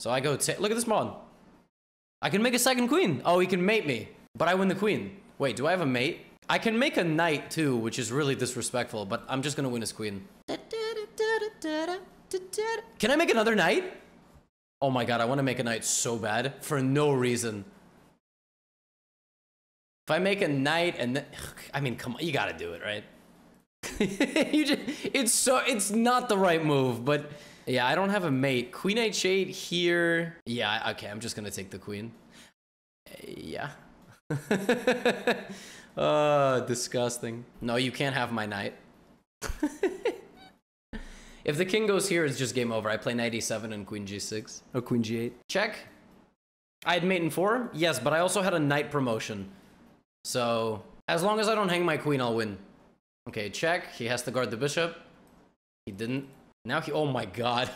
So I go look at this mon. I can make a second queen. Oh, he can mate me, but I win the queen. Wait, do I have a mate? I can make a knight too, which is really disrespectful, but I'm just gonna win his queen. Can I make another knight? Oh my god, I want to make a knight so bad for no reason. If I make a knight and then, I mean, come on, you gotta do it, right? You just, it's not the right move, but yeah, I don't have a mate. Queen h8 here. Yeah, okay, I'm just gonna take the queen. Yeah. Disgusting. No, you can't have my knight. If the king goes here, it's just game over. I play knight e7 and queen g6. Or queen g8. Check. I had mate in 4? Yes, but I also had a knight promotion. So, as long as I don't hang my queen, I'll win. Okay, check. He has to guard the bishop. He didn't. Now he... Oh my god.